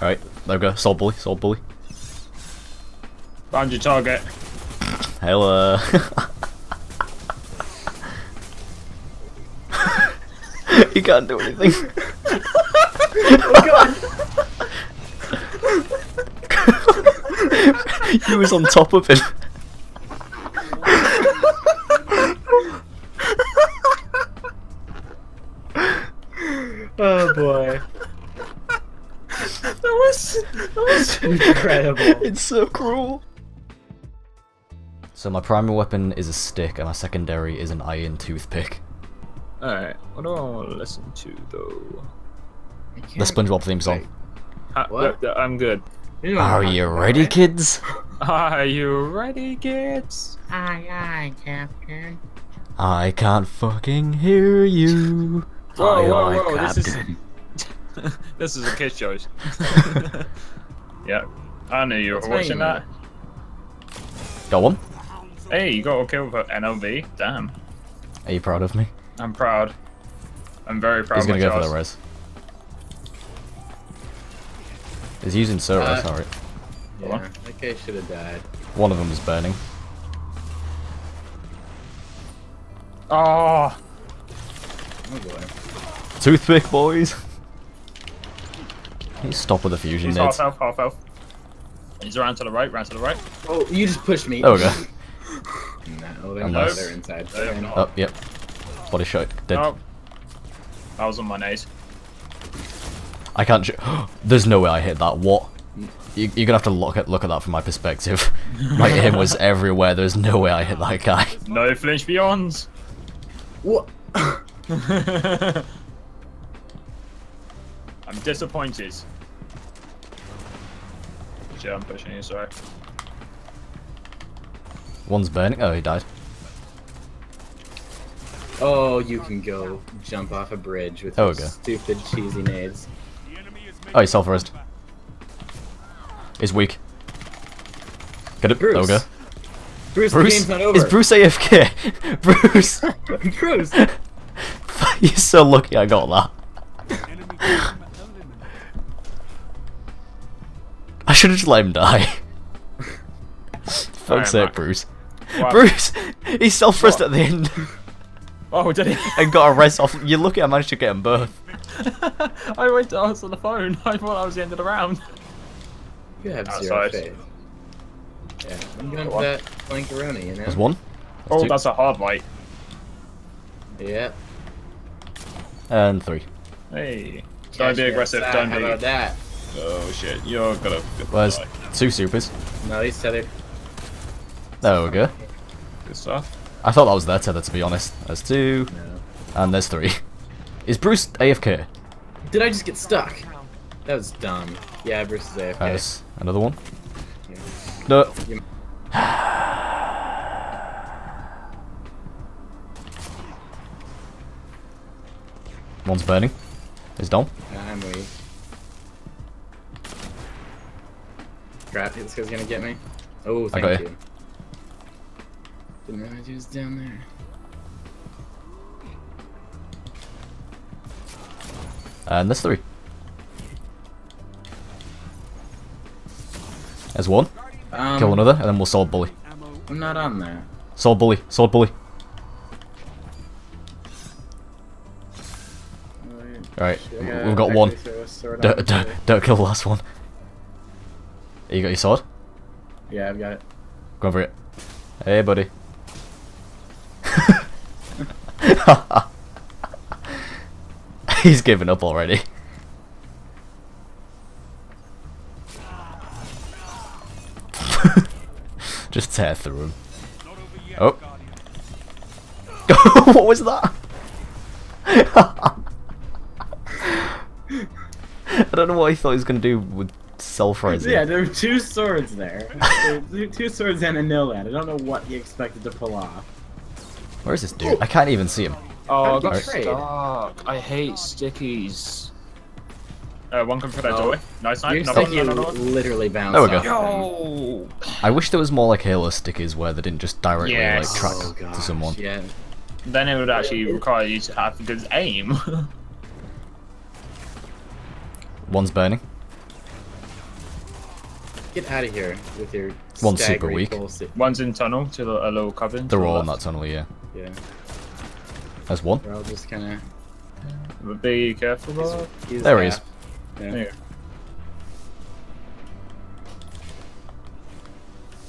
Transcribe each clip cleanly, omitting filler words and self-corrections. Alright, there we go. Soul bully, soul bully. Found your target. Hello. You can't do anything. Oh god. You was on top of him. Oh boy. That was incredible. It's so cruel. So my primary weapon is a stick and my secondary is an iron toothpick. Alright, what do I want to listen to though? The SpongeBob theme song. What? I'm good. Are you ready, kids? Are you ready, kids? Aye, aye, Captain. I can't fucking hear you. Whoa, Captain. This is a kid's choice. Yeah, I knew you were watching that. Got one. Hey, you got a kill for NLV. Damn. Are you proud of me? I'm proud. I'm very proud. He's gonna go for the res. He's using Sora, sorry. Yeah, that guy should have died. One of them is burning. Oh! Oh boy. Toothpick, boys! Can you stop with the fusion, Ned? He's half health, half health. He's around to the right, round to the right. Oh, you just pushed me. There we go. No, they're not. They're inside. They're not. Oh, yep. Body shot. Dead. Oh. That was on my nose. I can't shoot. There's no way I hit that. What? You're gonna have to look at that from my perspective. My aim was everywhere. There's no way I hit that guy. No flinch beyonds. What? I'm disappointed. Shit, I'm pushing you. Sorry. One's burning. Oh, he died. Oh, you can go jump off a bridge with your stupid cheesy nades. Oh, he's self-resed. He's weak. Get it, Bruce. Ogre. Bruce, the game's not over. Is Bruce AFK? Bruce! Bruce! You're so lucky I got that. I should have just let him die. Fuck's sake, Bruce. Wow. Bruce! He's self-resed at the end. Oh, did he? And got a res off. You're lucky I managed to get them both. I went to answer the phone. I thought I was the end of the round. You have zero faith. Yeah, I'm going for that blankaroni, you know? There's one. That's two. That's a hard bite. Yeah. And three. Hey. Don't be aggressive. Don't be. How about that? Oh shit, you're gonna. Where's two supers? No, he's tethered. There we go. Good stuff. I thought that was their tether, to be honest. There's two, and there's three. Is Bruce AFK? Did I just get stuck? That was dumb. Yeah, Bruce is AFK. Nice. Another one? Yeah. No. One's burning. Is Dom? I'm weak. Crap, this guy's gonna get me. Oh, thank you. Didn't realize he was down there. And there's three. There's one. Kill another, and then we'll sword bully. I'm not on there. Sword bully, sword bully. Alright, we've got one. Don't kill the last one. You got your sword? Yeah, I've got it. Go for it. Hey, buddy. He's given up already. Just tear through him. Oh. What was that? I don't know what he thought he was going to do with self-rising. Yeah, there were two swords there. Two swords and a nil-land. I don't know what he expected to pull off. Where is this dude? I can't even see him. Oh, I got stuck. I hate stickies. One come for that doorway. Nice, nice. Literally bounce. There we go. Yo! I wish there was more like Halo stickies where they didn't just directly like track to someone. Yeah. Then it would actually require you to have good aim. One's burning. Get out of here with your. One's super weak. One's in tunnel to a low cabin. They're all in that tunnel, yeah. Yeah. There's one. They're all just kind of. Be careful, Rob. There he is. Yeah. There.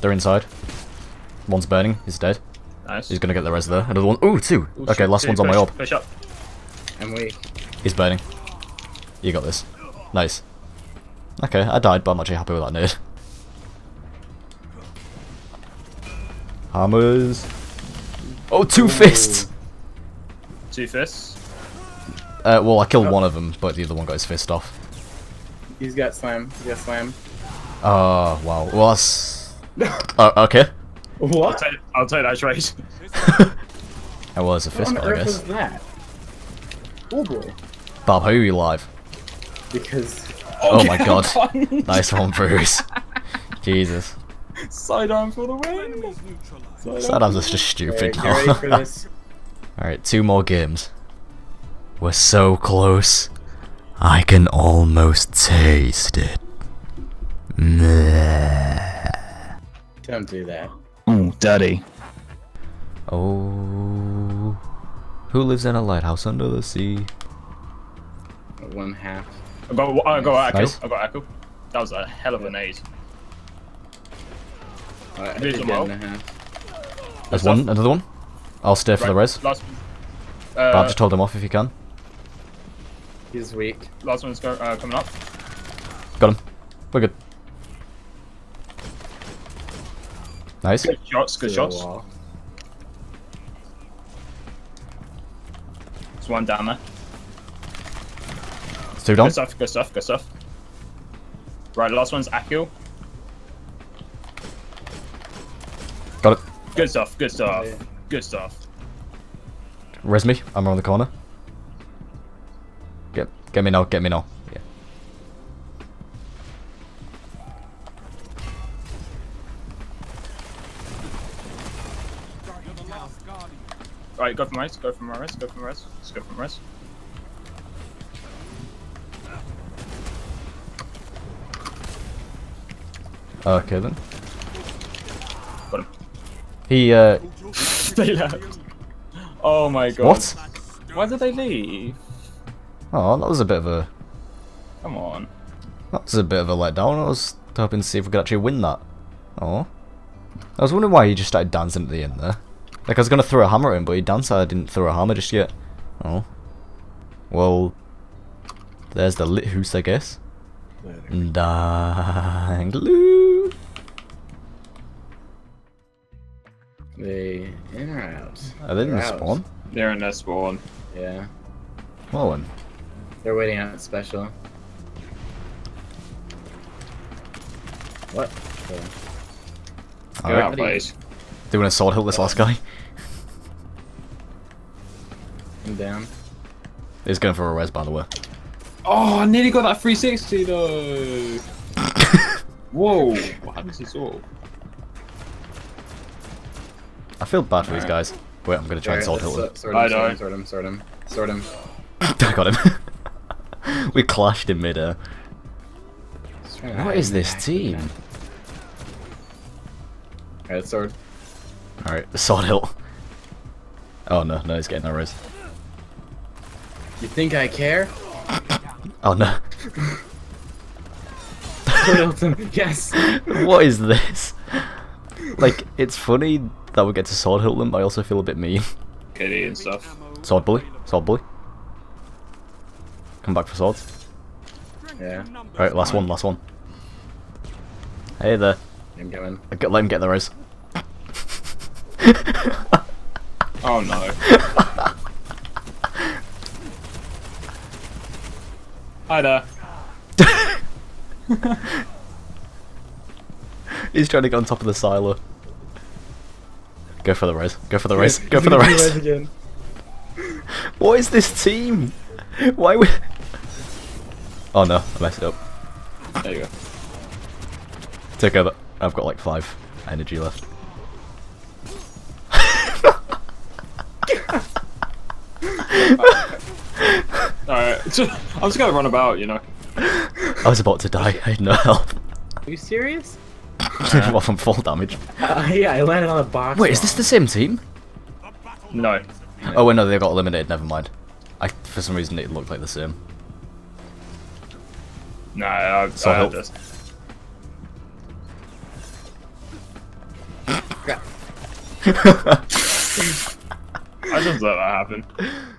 They're inside. One's burning. He's dead. Nice. He's gonna get the res there. Another one. Ooh, two. Ooh, okay, last one's on my orb. Push up. I'm weak. He's burning. You got this. Nice. Okay, I died, but I'm actually happy with that nerd. Hammers. Oh, two fists! Two fists? Well, I killed one of them, but the other one got his fist off. He's got slam. He's got slam. Oh, wow. Well, that's... Okay. What? I'll tell you that's right. Well, it's a fist, I guess. What was that? Oh, boy. Bob, how are you alive? Because... Oh, my god. Nice one, Bruce. Jesus. Sidearm for the win! Sidearms are just stupid now. Alright, two more games. We're so close. I can almost taste it. Don't do that. Oh, daddy. Oh. Who lives in a lighthouse under the sea? One half. I got Echo. Nice. I got Echo. That was a hell of an aid. There's one, another one. I'll stay for the res. Last one. Bob, just hold him off if you can. He's weak. Last one's coming up. Got him. We're good. Nice. Good shots, good shots. There's one down there. Two down. Good stuff, good stuff, good stuff. Right, last one's Akil. Got it. Good stuff, good stuff, good stuff. Res me, I'm around the corner. Get me now, get me now. Yeah. Alright, go from res, go from res, go from res, let's go from res. Okay then. Got him. He They left. Oh my god. What? Why did they leave? Oh, that was a bit of a... Come on. That was a bit of a letdown. I was hoping to see if we could actually win that. Oh. I was wondering why he just started dancing at the end there. Like I was gonna throw a hammer at him, but he danced and I didn't throw a hammer just yet. Oh. Well... There's the Lighthouse, I guess. Danglu. They in or out? Are they in the spawn? They're in the spawn. Yeah. Well then. They're waiting on special. What? Alright, please. Do you want to sword hill this last guy? I'm down. He's going for a res, by the way. Oh, I nearly got that 360 though! Whoa! What happens to this all? I feel bad for these guys. Wait, I'm gonna try and sort him. I know. Sort him, sort him, sort him. I got him. We clashed in mid-air. What is this team? Alright, sword. Alright, sword hill. Oh no, no, he's getting no res. You think I care? Oh no. Yes. What is this? Like, it's funny that we get to sword hill them, but I also feel a bit mean. Kitty and stuff. Sword bully. Sword bully. Come back for swords. Yeah. Alright, last one, last one. Hey there. I'm going. Let him get the res. Oh no. Hi there. He's trying to get on top of the silo. Go for the res. Go for the res. Go for the res. Again. What is this team? Why we? Oh no, I messed it up. There you go. Take over. I've got like 5 energy left. Alright, I'm just gonna run about, you know. I was about to die, I had no help. Are you serious? What, from full damage? Yeah, I landed on a box. Wait, is this the same team? No. Oh, wait, no, they got eliminated, never mind. For some reason, it looked like the same. Nah, I had this. I just let that happen.